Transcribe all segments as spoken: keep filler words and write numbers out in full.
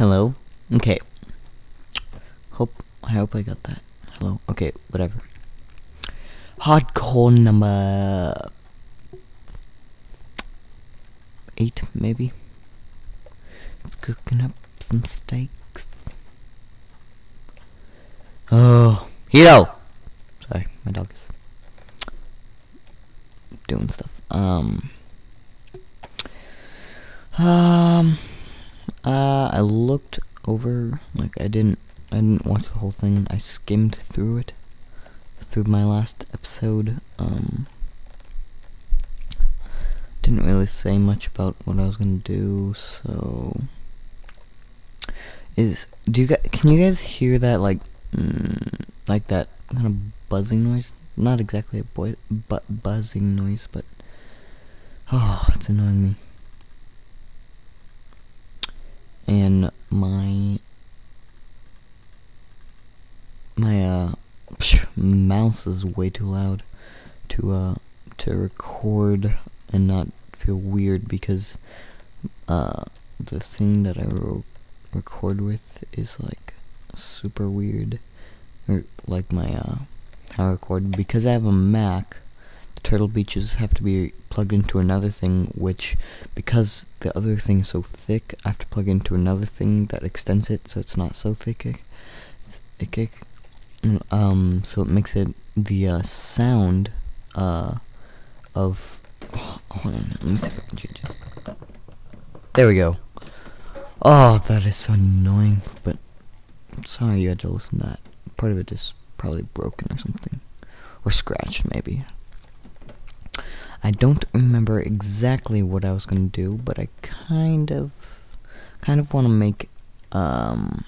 Hello? Okay. Hope I hope I got that. Hello? Okay, whatever. Hardcore number eight, maybe. Cooking up some steaks. Oh, Hito! Sorry, my dog is doing stuff. Um, um, uh, I looked over. Like, I didn't, I didn't watch the whole thing. I skimmed through it, through my last episode. Um, didn't really say much about what I was gonna do. So, is do you guys? Can you guys hear that? Like, mm, like that kind of buzzing noise? Not exactly a boy, but buzzing noise, but oh, it's annoying me. And my my uh psh, mouse is way too loud to uh to record and not feel weird, because uh the thing that I ro record with is like super weird, or like my uh. I record because I have a Mac. The turtle beaches have to be plugged into another thing, which because the other thing is so thick, I have to plug into another thing that extends it, so it's not so thick. Thick. Um. So it makes it the uh, sound uh of. Oh, hold on. Let me see if I can change this. There we go. Oh, that is so annoying. But sorry you had to listen to that. Part of it is probably broken or something, or scratched maybe. I don't remember exactly what I was gonna do, but I kind of kind of want to make um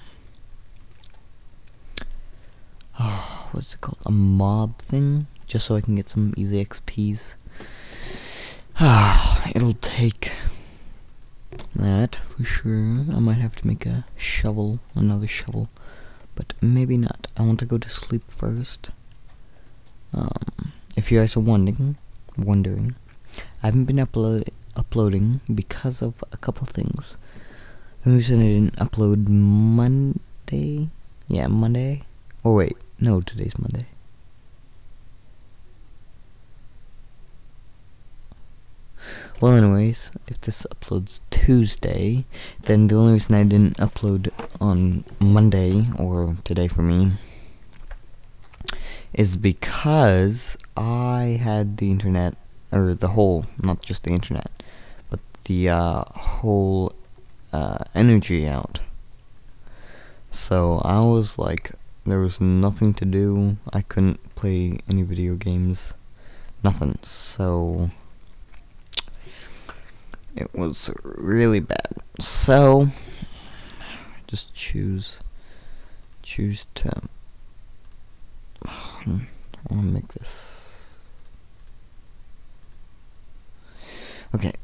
oh, what's it called, a mob thing, just so I can get some easy X Ps. Ah, it'll take that for sure. I might have to make a shovel, another shovel. But maybe not. I want to go to sleep first. Um, if you guys are wondering, wondering, I haven't been upload uploading because of a couple things. The reason I didn't upload Monday, yeah, Monday. Or wait, no, today's Monday. Well, anyways, if this uploads Tuesday, then the only reason I didn't upload on Monday, or today for me, is because I had the internet, or the whole, not just the internet, but the uh, whole uh, energy out. So I was like, there was nothing to do, I couldn't play any video games, nothing, so it was really bad. So just choose choose to oh, I want to make this. Okay,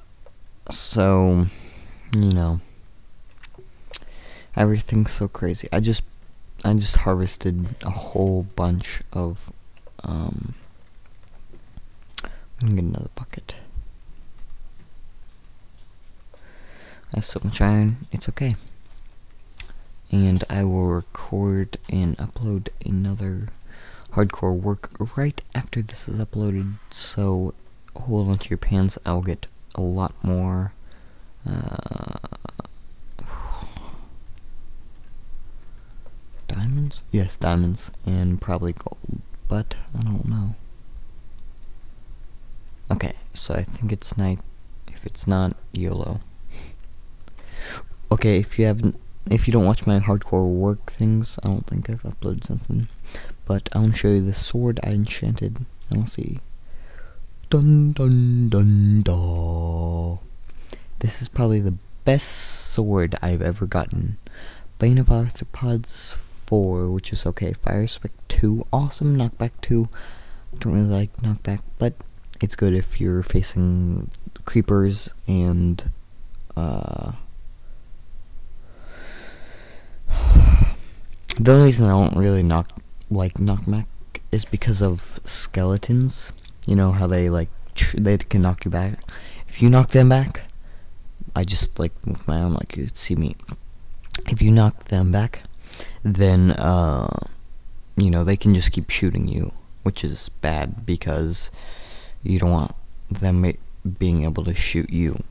so you know, everything's so crazy. I just I just harvested a whole bunch of um I'm gonna get another bucket. I have so much iron, it's okay. And I will record and upload another hardcore work right after this is uploaded, so hold on to your pants, I'll get a lot more. Uh, diamonds? Yes, diamonds, and probably gold, but I don't know. Okay, so I think it's night. If it's not, YOLO. Okay, if you haven't, if you don't watch my hardcore work things, I don't think I've uploaded something, but I want to show you the sword I enchanted. And we'll see. Dun dun dun dun. This is probably the best sword I've ever gotten. Bane of Arthropods four, which is okay. Fire Spec two, awesome. Knockback two, don't really like knockback, but it's good if you're facing creepers and uh. The only reason I don't really knock like knockback is because of skeletons. You know how they like they can knock you back. If you knock them back, I just like move my arm like you could see me. if you knock them back, then uh, you know, they can just keep shooting you, which is bad because you don't want them being able to shoot you.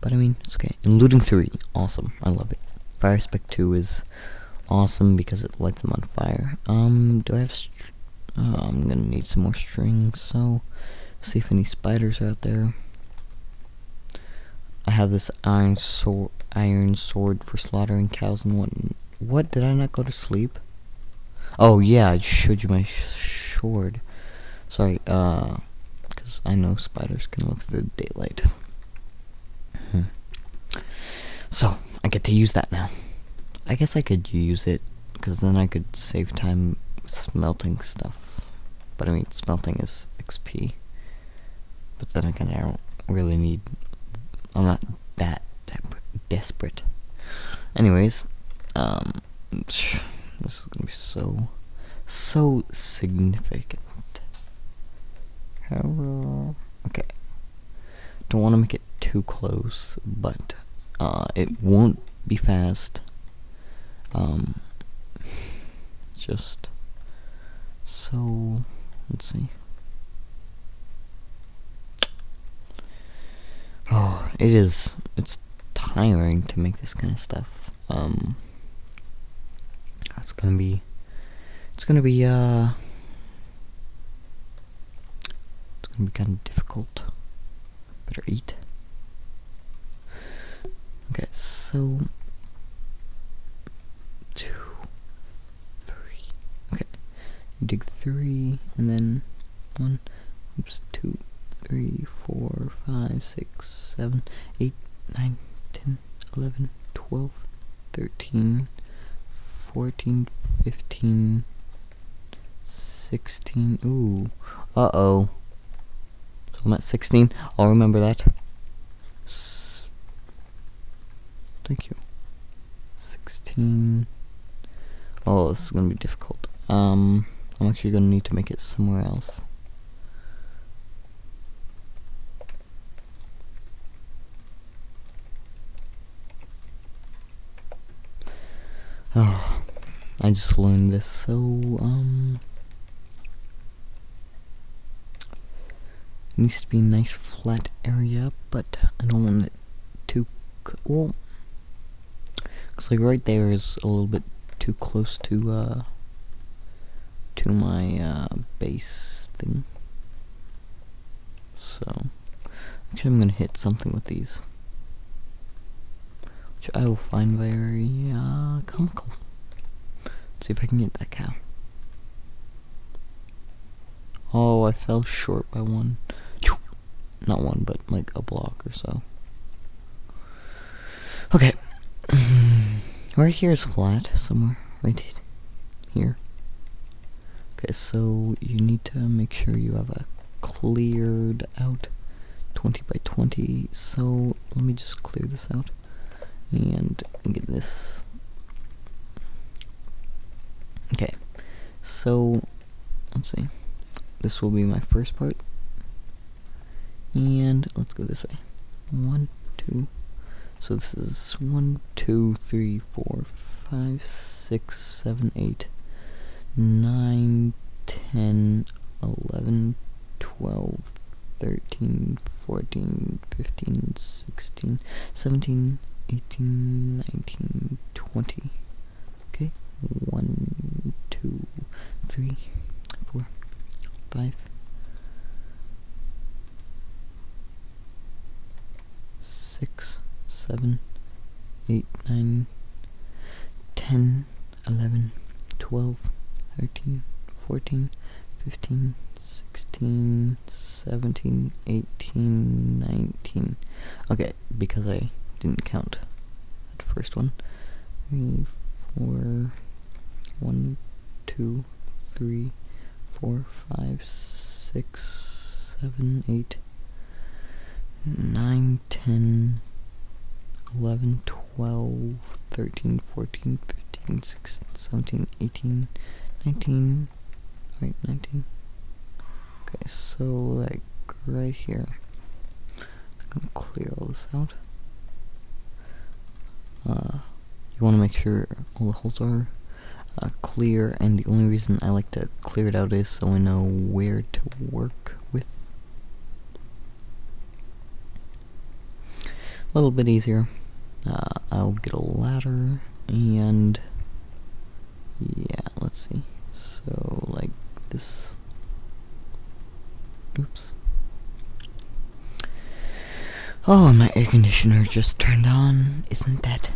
But I mean, it's okay. And looting three, awesome. I love it. Fire spec two is awesome because it lights them on fire. Um, do I have? Str oh, I'm gonna need some more strings. So, see if any spiders are out there. I have this iron sword, iron sword for slaughtering cows and what? What did I not go to sleep? Oh yeah, I showed you my sh sword. Sorry, uh, because I know spiders can live through the daylight. Hmm. So I get to use that now. I guess I could use it because then I could save time with smelting stuff. But I mean, smelting is X P. But then again, I don't really need. I'm not that desperate. Anyways, um, this is gonna be so, so significant. Hello. Okay. Don't want to make it too close, but uh, it won't be fast. Um, it's just so. Let's see. Oh, it is. It's tiring to make this kind of stuff. Um, it's gonna be. It's gonna be. Uh, it's gonna be kind of difficult. Better eat. Okay, so. Dig three and then one, oops, two, three, four, five, six, seven, eight, nine, ten, eleven, twelve, thirteen, fourteen, fifteen, sixteen. Ooh, uh oh. So I'm at sixteen. I'll remember that. S Thank you. Sixteen. Oh, this is gonna be difficult. Um. I'm actually going to need to make it somewhere else. Oh, I just learned this, so, um... it needs to be a nice flat area, but I don't want it too... well... because, like, right there is a little bit too close to, uh... to my uh, base thing. So actually I'm gonna hit something with these, which I will find very uh, comical. Let's see if I can get that cow. Oh, I fell short by one. Not one, but like a block or so. Okay. Right here is flat somewhere. Right here. Okay, so you need to make sure you have a cleared out twenty by twenty, so let me just clear this out and get this. Okay, so let's see, this will be my first part, and let's go this way. One, two, so this is one, two, three, four, five, six, seven, eight, nine, ten, eleven, twelve, thirteen, fourteen, fifteen, sixteen, seventeen, eighteen, nineteen, twenty. Okay, one, two, three, four, five, six, seven, eight, nine, ten, eleven, twelve, thirteen, fourteen, fifteen, sixteen, seventeen, eighteen, nineteen. Okay, because I didn't count that first one. three, four, one, two, three, four, five, six, seven, eight, nine, ten, eleven, twelve, thirteen, fourteen, fifteen, sixteen, seventeen, eighteen, nineteen. Right, nineteen. Okay, so like right here, I'm gonna clear all this out. Uh, you want to make sure all the holes are uh, clear, and the only reason I like to clear it out is so I know where to work with. A little bit easier. Uh, I'll get a ladder, and yeah, let's see. So like this. Oops. Oh, my air conditioner just turned on. Isn't that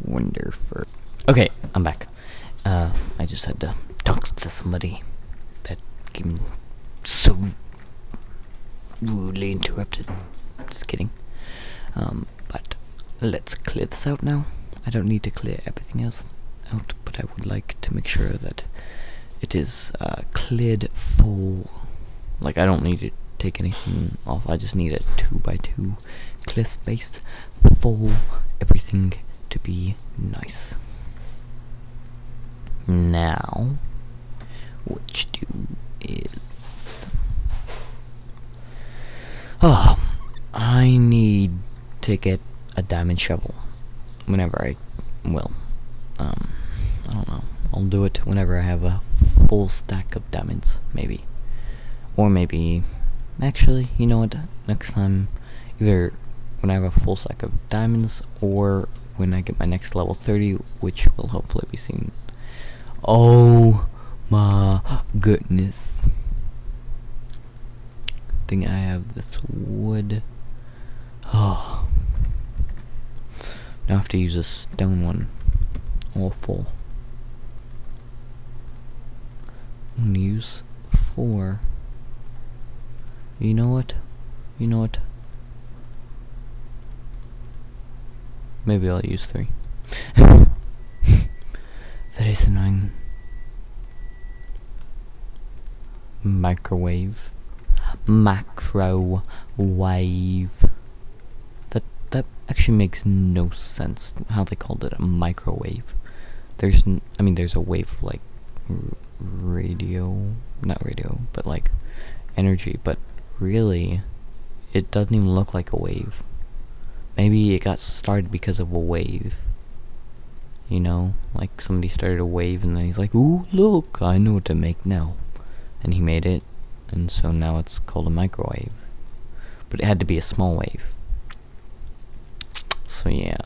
wonderful? Okay, I'm back. Uh, I just had to talk to somebody that came so rudely interrupted. Just kidding. Um, but let's clear this out now. I don't need to clear everything else out, but I would like to make sure that it is uh, cleared for. Like, I don't need to take anything off. I just need a two by two clear space for everything to be nice. Now, what you do is, oh, I need to get a diamond shovel. Whenever I will, um, I don't know. I'll do it whenever I have a full stack of diamonds, maybe. Or maybe, actually, you know what, next time, either when I have a full stack of diamonds, or when I get my next level thirty, which will hopefully be soon. Oh my goodness. Good thing I have this wood. Oh. Now I have to use a stone one. Awful. I'm gonna use four. You know what? You know what? Maybe I'll use three. That is annoying. Microwave. Microwave. That that actually makes no sense how they called it a microwave. There's n I mean there's a wave of like r radio, not radio, but like energy, but really, it doesn't even look like a wave. Maybe it got started because of a wave. You know, like somebody started a wave and then he's like, ooh, look, I know what to make now. And he made it, and so now it's called a microwave. But it had to be a small wave. So yeah.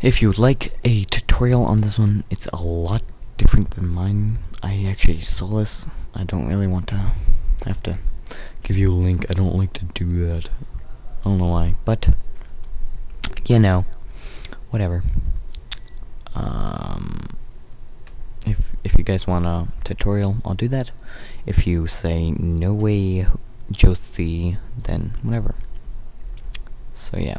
If you would like a tutorial on this one, it's a lot different than mine. I actually saw this. I don't really want to have to give you a link. I don't like to do that. I don't know why, but you know, whatever. Um, if if you guys want a tutorial, I'll do that. If you say no way, Josie, then whatever. So yeah,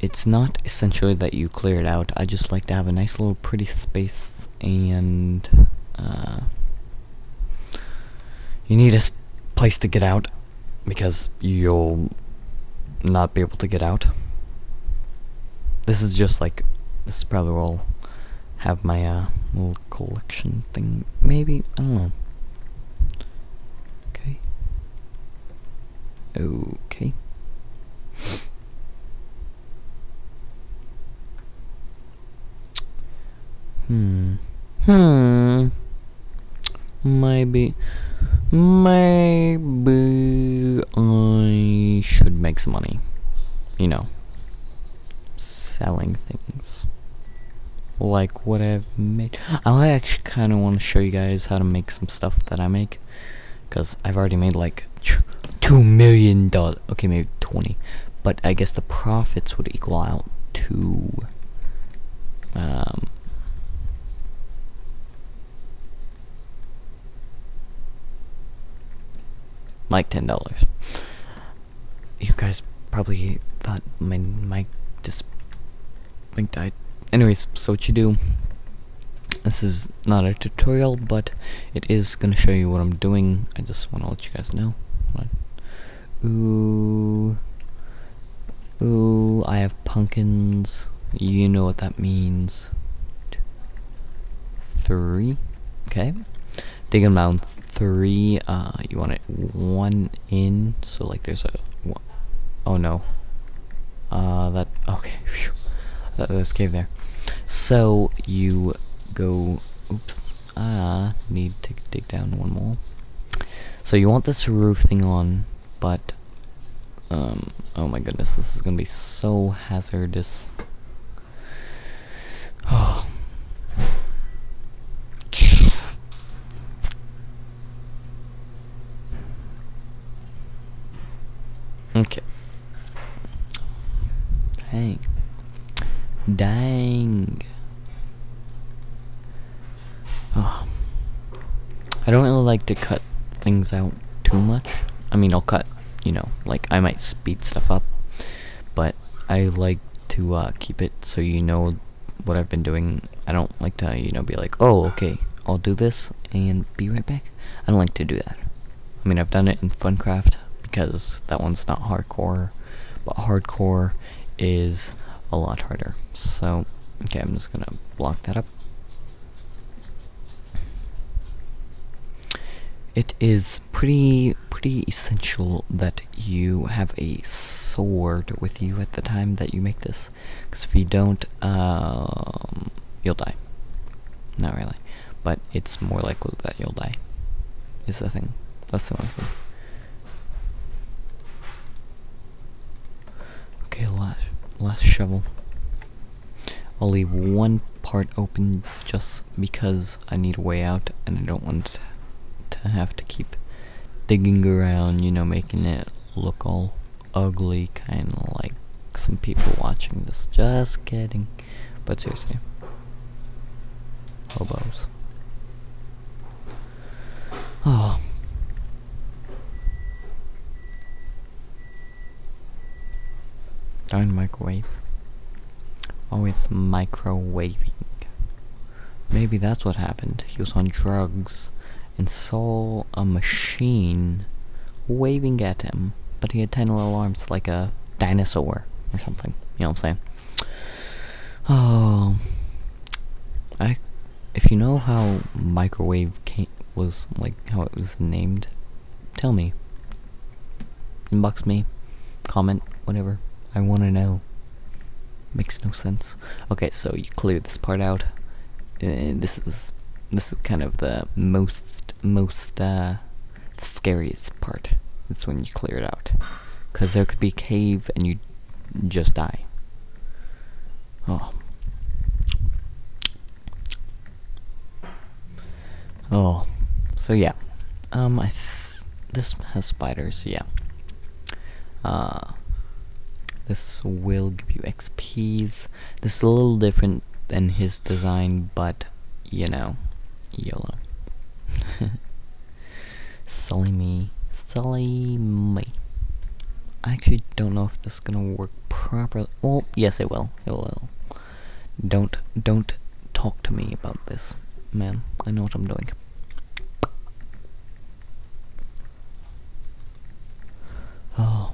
it's not essentially that you clear it out. I just like to have a nice little pretty space, and uh. you need a place to get out, because you'll not be able to get out. This is just like, this is probably where I'll have my uh, little collection thing, maybe, I don't know. Okay. Okay. Hmm. Hmm. Maybe... Maybe I should make some money, you know, selling things, like what I've made. I actually kind of want to show you guys how to make some stuff that I make, because I've already made like two million dollars, okay, maybe twenty, but I guess the profits would equal out to, um, like ten dollars. You guys probably thought my mic just mic died. Anyways, so what you do? This is not a tutorial, but it is gonna show you what I'm doing. I just want to let you guys know. Hold on. Ooh, ooh, I have pumpkins. You know what that means. Two, three. Okay. Dig them down three, uh, you want it one in, so like there's a, one. Oh no, uh, that, okay, phew. that was a cave there. So you go, oops, I need to dig down one more. So you want this roof thing on, but um oh my goodness, this is gonna be so hazardous. Oh. Okay. Dang. Dang. Oh. I don't really like to cut things out too much. I mean, I'll cut, you know, like I might speed stuff up, but I like to uh, keep it so you know what I've been doing. I don't like to, you know, be like, oh, okay, I'll do this and be right back. I don't like to do that. I mean, I've done it in FunCraft, because that one's not hardcore, but hardcore is a lot harder. So, okay, I'm just gonna block that up. It is pretty, pretty essential that you have a sword with you at the time that you make this, because if you don't, um, you'll die. Not really, but it's more likely that you'll die, is the thing. That's the one thing. Okay, last, last shovel. I'll leave one part open just because I need a way out and I don't want to have to keep digging around, you know, making it look all ugly, kind of like some people watching this. Just kidding. But seriously. Hobos. Oh. Darn microwave. Always microwaving. Maybe that's what happened. He was on drugs and saw a machine waving at him, but he had tiny little arms like a dinosaur or something. You know what I'm saying? Oh, I. If you know how microwave came, was like how it was named, tell me. Inbox me, comment, whatever. I want to know. Makes no sense. Okay, so you clear this part out. Uh, this is this is kind of the most most uh, scariest part. It's when you clear it out, because there could be a cave and you just die. Oh. Oh. So yeah. Um. I. Th this has spiders. Yeah. Uh. This will give you X Ps. This is a little different than his design, but, you know, YOLO. Silly me. Silly me. I actually don't know if this is gonna work properly. Oh, yes it will. It will. Don't, don't talk to me about this. Man, I know what I'm doing. Oh.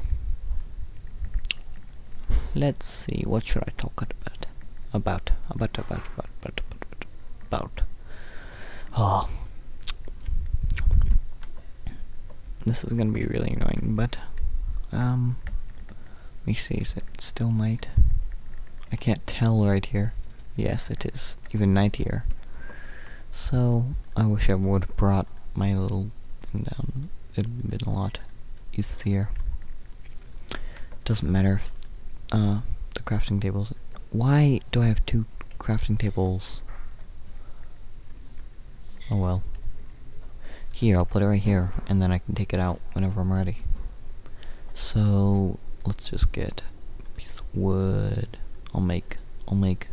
Let's see, what should I talk about? About, about, about, about, about, about, about. Oh. This is gonna be really annoying, but, um, let me see, is it still night? I can't tell right here. Yes, it is even night here. So, I wish I would have brought my little thing down. It would have been a lot easier. Doesn't matter if Uh, the crafting tables. Why do I have two crafting tables? Oh well. Here, I'll put it right here, and then I can take it out whenever I'm ready. So, let's just get a piece of wood. I'll make, I'll make,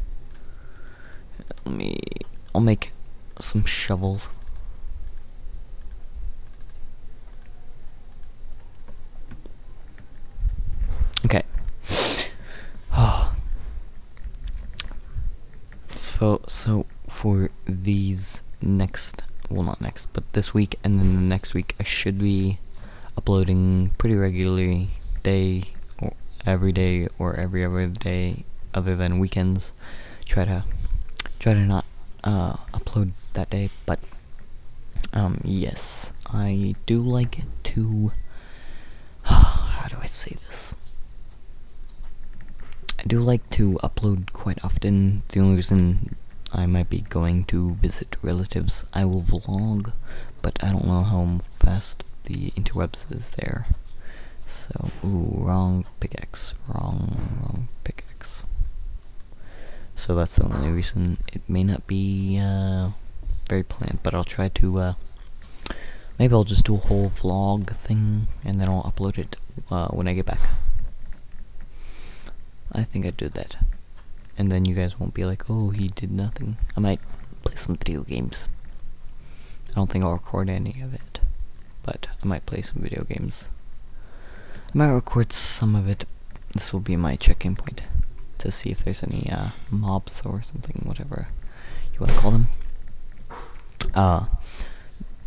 let me, I'll make some shovels. Okay. So, so for these next, well not next, but this week and then the next week, I should be uploading pretty regularly, day, or every day, or every other day, other than weekends. Try to, try to not uh, upload that day, but um, yes, I do like to, how do I say this? I do like to upload quite often. The only reason I might be going to visit relatives, I will vlog, but I don't know how fast the interwebs is there. So, ooh, wrong pickaxe, wrong, wrong pickaxe. So that's the only reason. It may not be uh, very planned, but I'll try to, uh, maybe I'll just do a whole vlog thing, and then I'll upload it uh, when I get back. I think I'd do that. And then you guys won't be like, oh, he did nothing. I might play some video games. I don't think I'll record any of it, but I might play some video games. I might record some of it. This will be my check-in point to see if there's any uh, mobs or something, whatever you want to call them. Uh,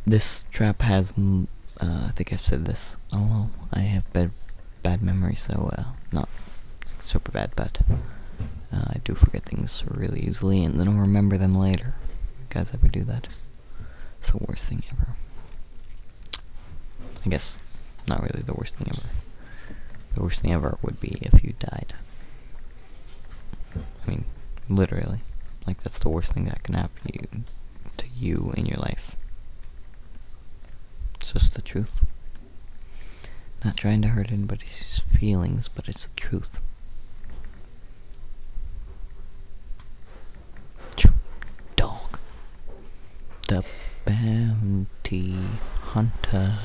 this trap has, m uh, I think I've said this, I don't know, I have bad, bad memory, so uh, not super bad, but uh, I do forget things really easily, and then I'll remember them later. You guys ever do that? It's the worst thing ever. I guess not really the worst thing ever. The worst thing ever would be if you died. I mean, literally. Like, that's the worst thing that can happen to you, to you in your life. It's just the truth. Not trying to hurt anybody's feelings, but it's the truth. Dog. The bounty hunter.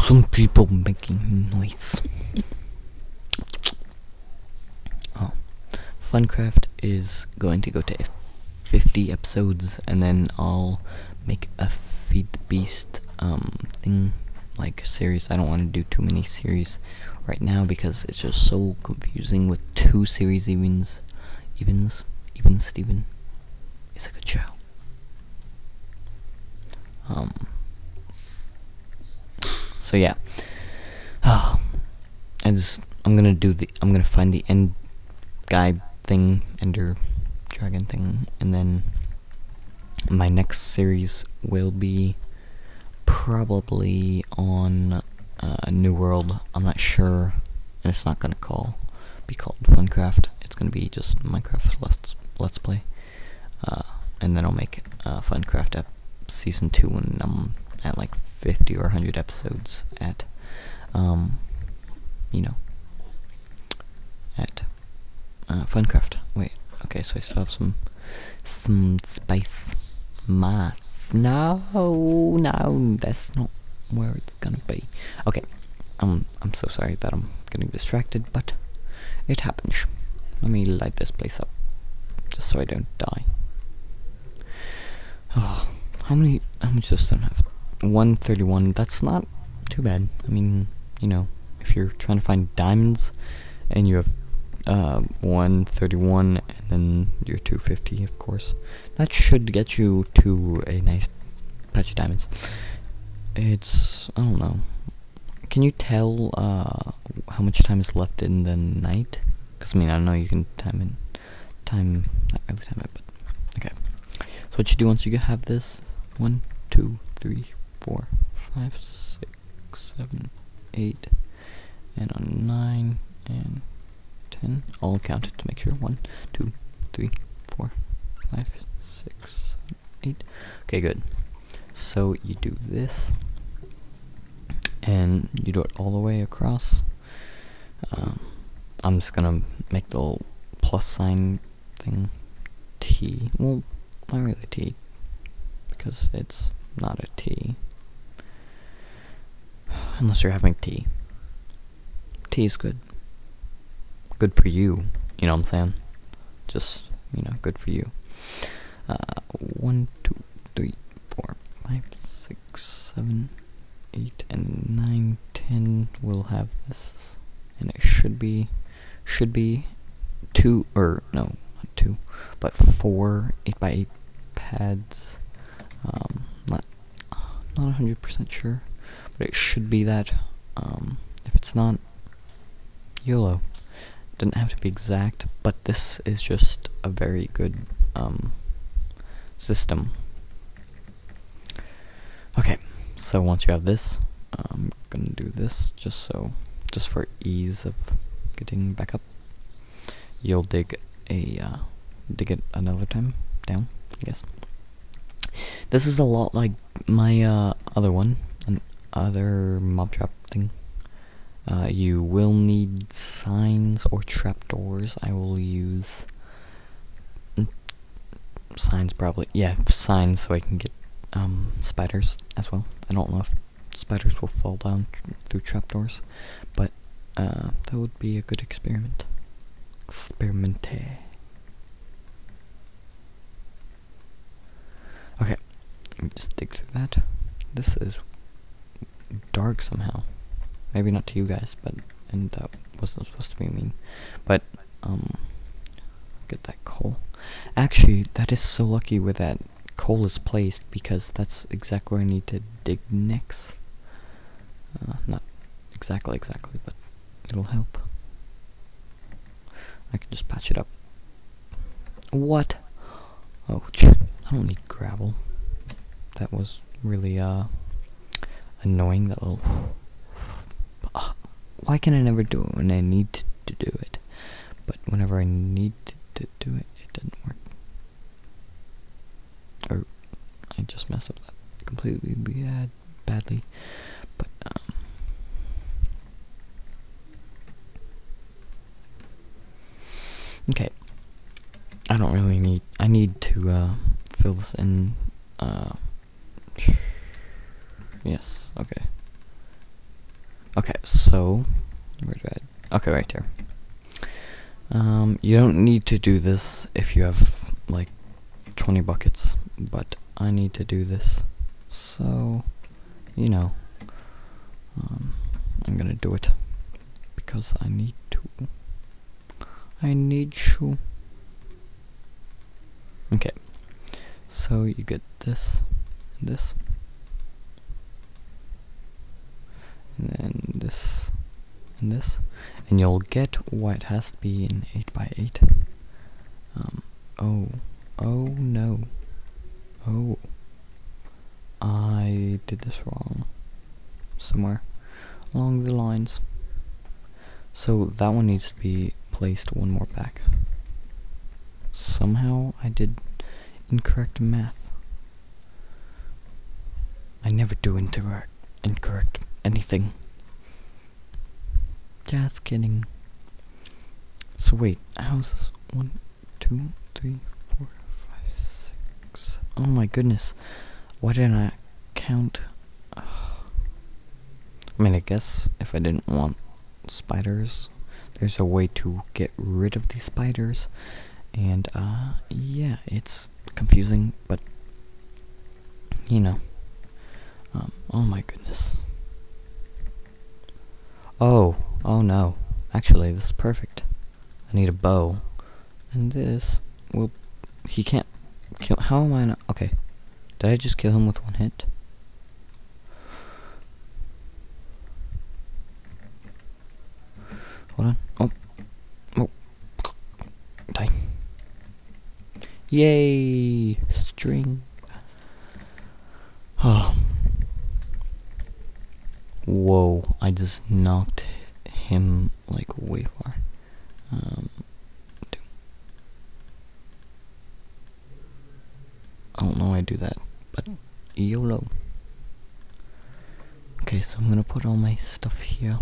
Some people making noise. Oh, FunCraft is going to go to fifty episodes, and then I'll make a Feed the Beast um thing, like series. I don't want to do too many series right now because it's just so confusing with two series evens, evens, even Steven. It's a good show. Um. So yeah, oh, I just I'm gonna do the I'm gonna find the end guy thing, Ender Dragon thing, and then my next series will be probably on uh, New World. I'm not sure, and it's not gonna call be called FunCraft. It's gonna be just Minecraft Let's Let's Play, uh, and then I'll make uh, FunCraft up season two when I'm at like fifty or one hundred episodes at, um, you know, at, uh, FunCraft. Wait, okay, so I still have some, some space. Math. No, no, that's not where it's gonna be. Okay, um, I'm so sorry that I'm getting distracted, but it happens. Let me light this place up, just so I don't die. Oh, how many, how much does this have? one thirty-one, that's not too bad. I mean, you know, if you're trying to find diamonds and you have uh, one thirty-one and then you're two fifty, of course, that should get you to a nice patch of diamonds. It's, I don't know, can you tell uh, how much time is left in the night? Because I mean, I don't know, you can time it, time, not really time it, but okay. So what you do once you have this, one, two, three, four, five, six, seven, eight, and on nine and ten. I'll count it to make sure. One, two, three, four, five, six, seven, eight. Okay, good. So you do this, and you do it all the way across. Um, I'm just gonna make the little plus sign thing T. Well, not really T, because it's not a T. Unless you're having tea. Tea is good. Good for you. You know what I'm saying? Just, you know, good for you. Uh, one, two, three, four, five, six, seven, eight, and nine, ten. We'll have this, and it should be, should be two, or no, not two, but four eight by eight pads. Um, not, not a hundred percent sure, but it should be that. Um, if it's not, YOLO. Didn't have to be exact, but this is just a very good um system. Okay, so once you have this, I'm gonna do this just so, just for ease of getting back up. You'll dig a uh, dig it another time down, I guess. This is a lot like my uh, other one, an other mob trap thing. Uh, you will need signs or trapdoors. I will use signs probably. Yeah, signs so I can get um, spiders as well. I don't know if spiders will fall down tr through trapdoors, but uh, that would be a good experiment. Experimente. Okay, let me just dig through that. This is dark somehow. Maybe not to you guys, but and that wasn't supposed to be mean. But um, get that coal. Actually, that is so lucky where that coal is placed, because that's exactly where I need to dig next. Uh, not exactly, exactly, but it'll help. I can just patch it up. What? Oh, I don't need gravel. That was really uh annoying. That little. Uh, why can I never do it when I need to, to do it? But whenever I need to, to do it, it doesn't work. Or I just messed up that completely bad, badly. But um, okay. I don't really need. I need to uh, fill this in. Uh, yes. Okay. Okay, so, where did I, okay, right here. Um, you don't need to do this if you have, like, twenty buckets, but I need to do this, so, you know, um, I'm gonna do it, because I need to, I need to. Okay, so you get this, this. And then this and this, and you'll get why it has to be in eight by eight. Um, oh, oh no, oh, I did this wrong somewhere along the lines. So that one needs to be placed one more back. Somehow I did incorrect math. I never do incorrect incorrect math. Anything. Just kidding. So wait, how's this? One, two, three, four, five, six. Oh my goodness. Why didn't I count? Uh, I mean, I guess if I didn't want spiders, there's a way to get rid of these spiders. And, uh, yeah, it's confusing, but, you know. Um, oh my goodness. Oh, oh no. Actually, this is perfect. I need a bow. And this will... He can't... kill. How am I not... Okay. Did I just kill him with one hit? Hold on. Oh. Oh. Die. Yay! String. Oh. Whoa, I just knocked him, like, way far. Um, two. I don't know why I do that, but YOLO. Okay, so I'm gonna put all my stuff here.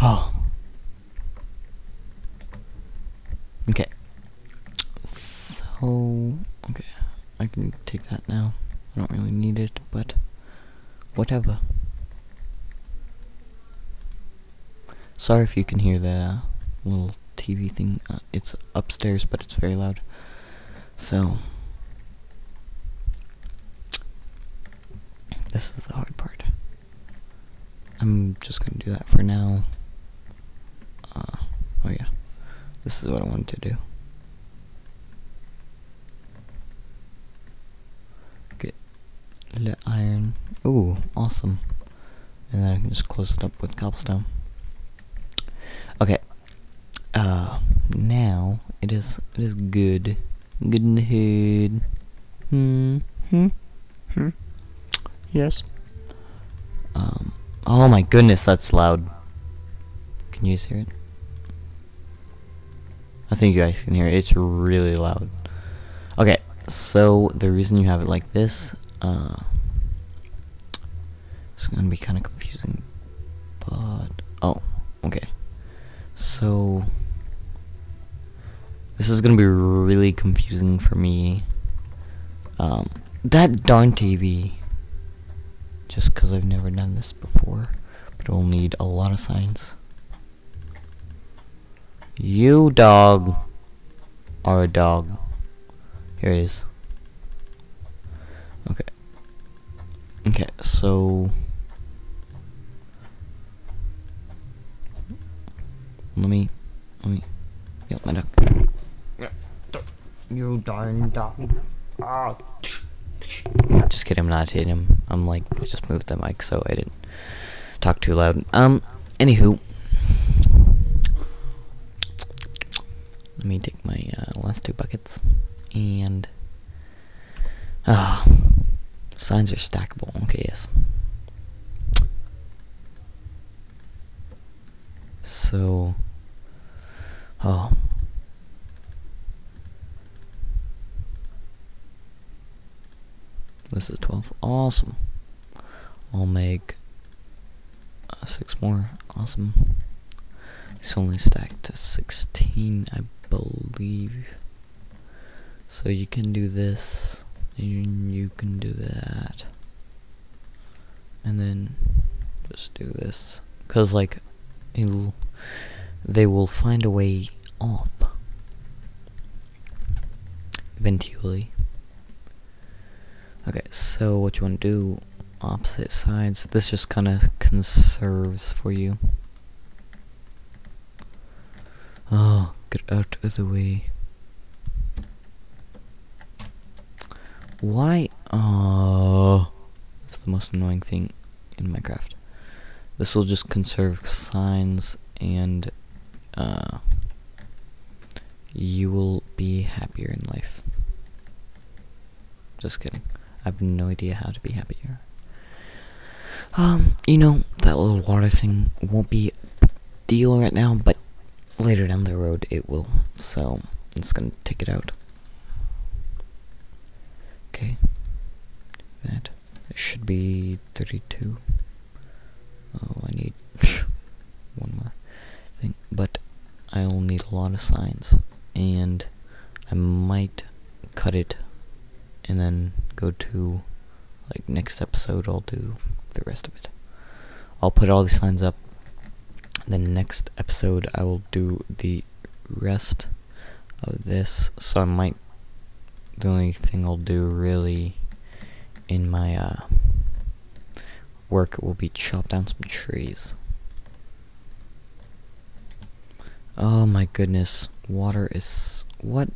Oh. Okay. Oh, okay, I can take that now. I don't really need it, but whatever. Sorry if you can hear that uh, little T V thing. Uh, it's upstairs, but it's very loud. So, this is the hard part. I'm just going to do that for now. Uh, oh yeah, this is what I wanted to do. Let iron. Ooh, awesome. And then I can just close it up with cobblestone. Okay. Uh now it is it is good. Good in the hood. Hmm. Hmm. Hmm. Yes. Um. Oh my goodness, that's loud. Can you guys hear it? I think you guys can hear it. It's really loud. Okay. So the reason you have it like this, uh, it's gonna be kind of confusing, but oh, okay. So this is gonna be really confusing for me. Um, that darn T V. Just because I've never done this before, but it'll need a lot of signs. You dog are a dog. Here it is. Okay. Okay, so let me let me yep, my dog. You darn dog. Ah. Just kidding, I'm not hitting him. I'm like, I just moved the mic so I didn't talk too loud. Um, anywho. Let me take my uh, last two buckets. And ah, oh, signs are stackable. Okay, yes. So, oh, this is twelve. Awesome. I'll make uh, six more. Awesome. It's only stacked to sixteen, I believe. So you can do this, and you can do that, and then just do this, cause like, it'll, they will find a way off, eventually. Okay, so what you wanna do, opposite sides, this just kinda conserves for you. Oh, get out of the way. Why? Oh, that's the most annoying thing in Minecraft. This will just conserve signs, and uh, you will be happier in life. Just kidding. I have no idea how to be happier. Um, you know, that little water thing won't be a deal right now, but later down the road it will. So I'm just gonna take it out. Okay, that it should be thirty-two. Oh, I need one more thing, but I'll need a lot of signs, and I might cut it, and then go to like next episode. I'll do the rest of it. I'll put all these signs up. And then next episode, I will do the rest of this. So I might. The only thing I'll do really in my uh, work will be chop down some trees. Oh my goodness, water is what?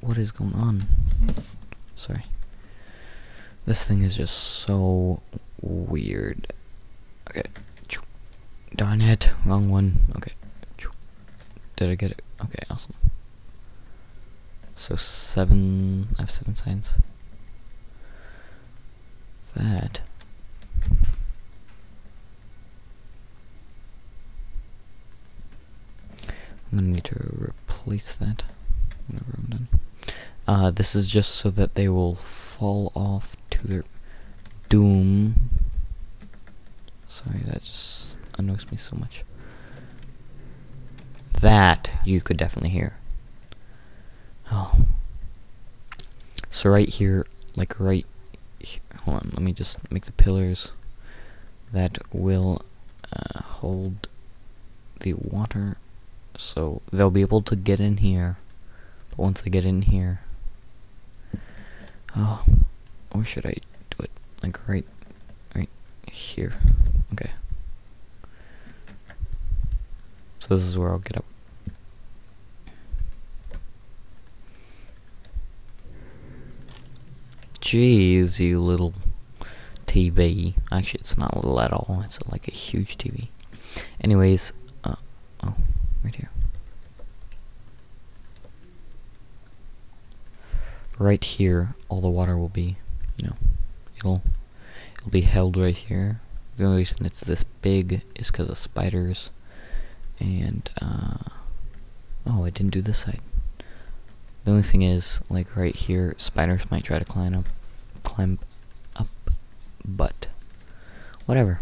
What is going on? Sorry, this thing is just so weird. Okay, darn it, wrong one. Okay, did I get it? Okay, awesome. So seven, I have seven signs. That. I'm gonna need to replace that whenever I'm done. Uh, this is just so that they will fall off to their doom. Sorry, that just annoys me so much. That you could definitely hear. Oh. So right here, like right here, hold on, let me just make the pillars that will uh, hold the water, so they'll be able to get in here, but once they get in here, oh, or should I do it like right, right here, okay, so this is where I'll get up. Jeez, you little T V. Actually, it's not little at all. It's like a huge T V. Anyways, uh, oh, right here. right here all the water will be, you know, it'll it'll be held right here. The only reason it's this big is because of spiders. And uh oh, I didn't do this side. The only thing is, like right here, spiders might try to climb up, climb up, but whatever.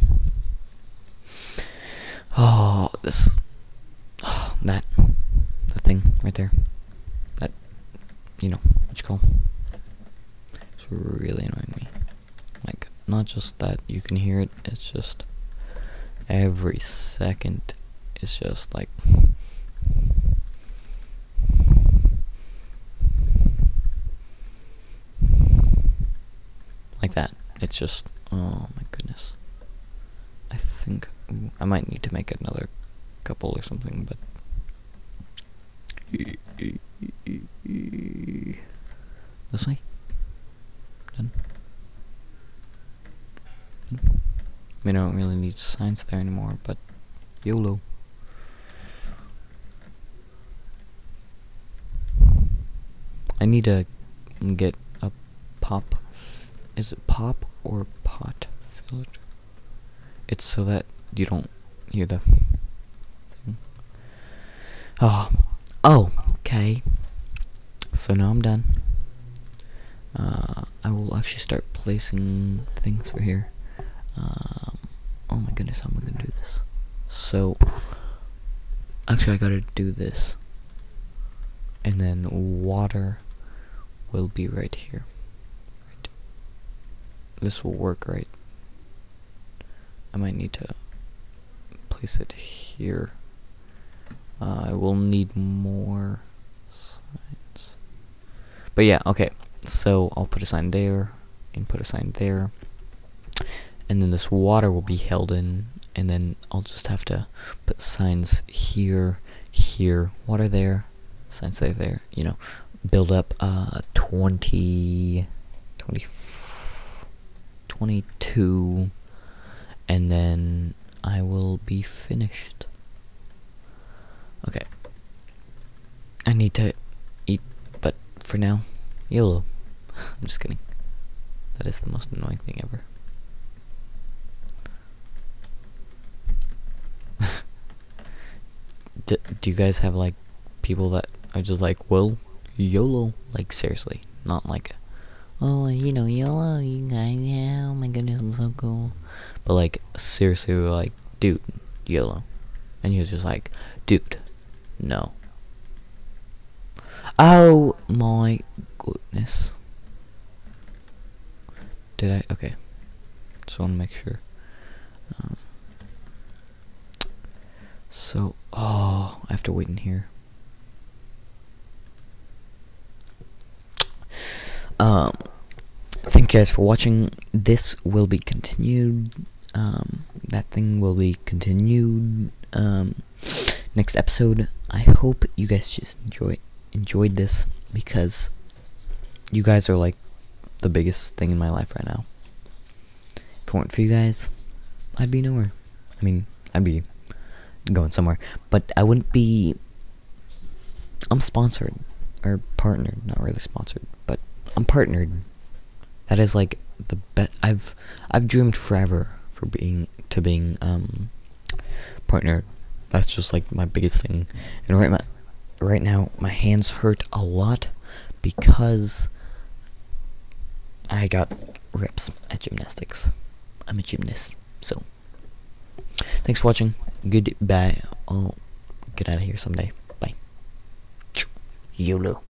Oh, this, oh, that, that thing right there, that, you know, what you call, it's really annoying me. Like, not just that you can hear it, it's just every second, it's just like. Like that. It's just, oh my goodness. I think ooh, I might need to make another couple or something, but this way. Done. Done. I mean, I don't really need signs there anymore, but YOLO. I need to get a pop. Is it pop or pot filter? It's so that you don't hear the thing. Oh, oh, okay. So now I'm done. Uh, I will actually start placing things for here. Um, oh my goodness, how am I gonna do this? So, actually, I gotta do this, and then water will be right here. This will work, right? I might need to place it here. Uh, I will need more signs. But yeah, okay. So I'll put a sign there and put a sign there. And then this water will be held in. And then I'll just have to put signs here, here, water there, signs there, there. You know, build up uh, twenty, twenty-four, twenty-two, and then I will be finished. Okay, I need to eat, but for now, YOLO. I'm just kidding. That is the most annoying thing ever. do, do you guys have like people that are just like, well, YOLO? Like seriously, not like, oh, you know, YOLO, you guys, yeah, oh my goodness, I'm so cool. But, like, seriously, we were like, dude, YOLO. And he was just like, dude, no. Oh my goodness. Did I? Okay. Just want to make sure. Um, so, oh, I have to wait in here. Um, thank you guys for watching. This will be continued. Um, that thing will be continued. Um, next episode. I hope you guys just enjoy enjoyed this, because you guys are like the biggest thing in my life right now. If it weren't for you guys, I'd be nowhere. I mean, I'd be going somewhere, but I wouldn't be. I'm sponsored or partnered. Not really sponsored, but. I'm partnered. That is like the best. I've I've dreamed forever for being to being um partnered. That's just like my biggest thing. And right my, right now my hands hurt a lot because I got reps at gymnastics. I'm a gymnast. So thanks for watching. Goodbye. I'll get out of here someday. Bye. YOLO.